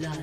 blood.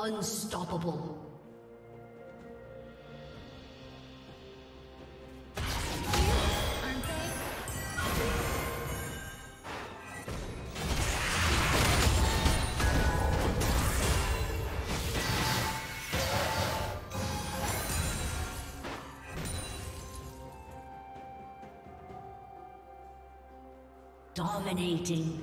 Unstoppable. Dominating.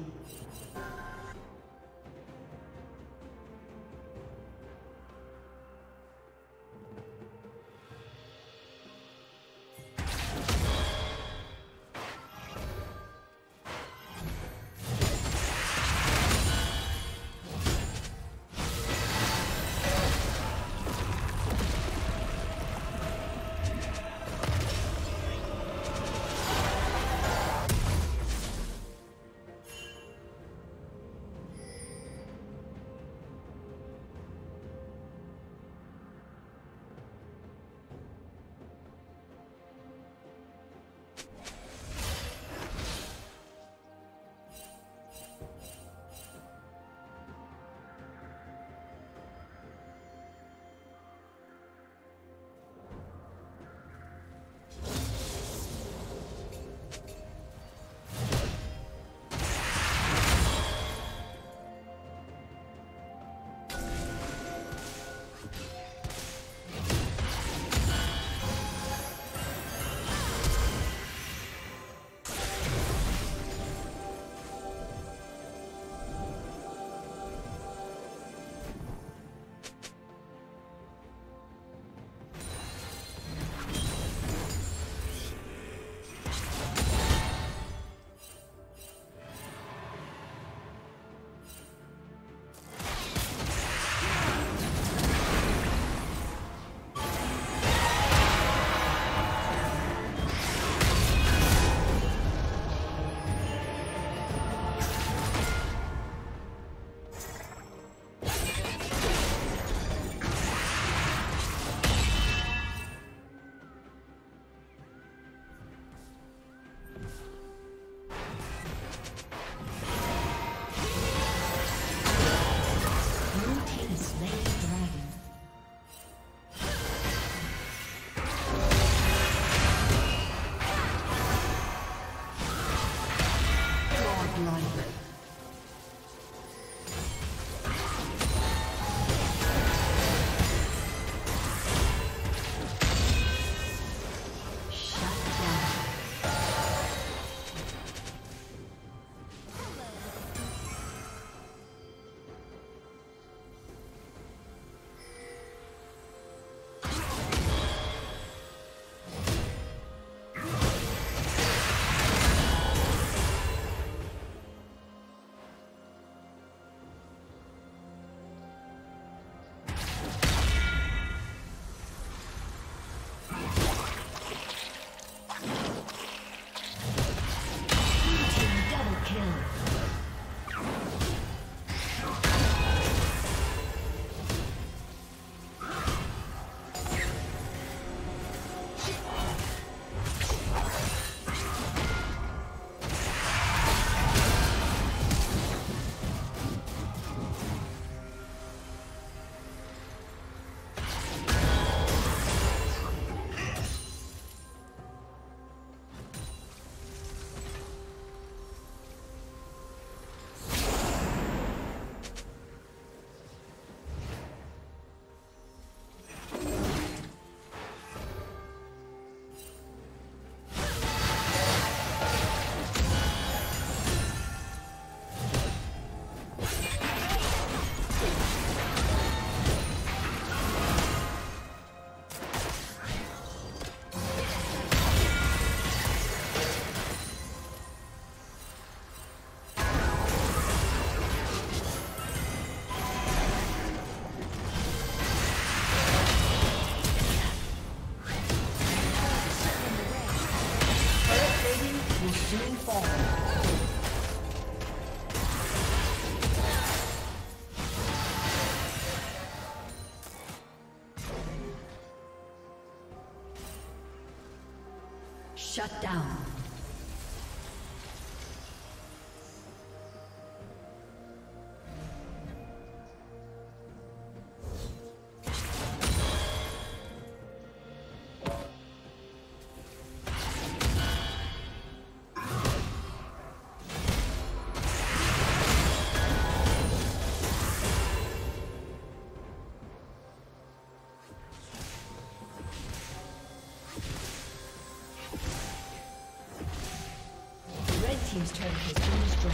Shut down. team's turret has been destroyed.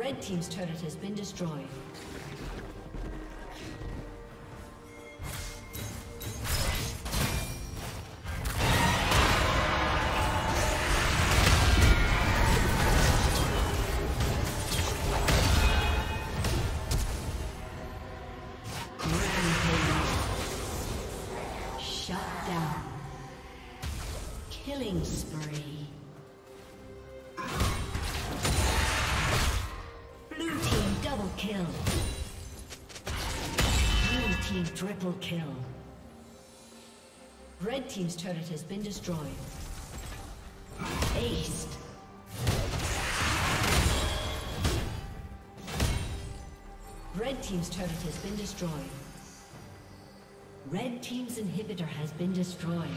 Red team's turret has been destroyed. Triple kill. Red team's turret has been destroyed. Ace. Red team's turret has been destroyed. Red team's inhibitor has been destroyed.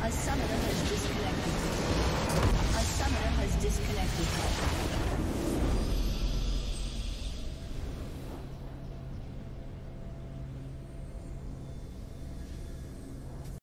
A summoner has disconnected.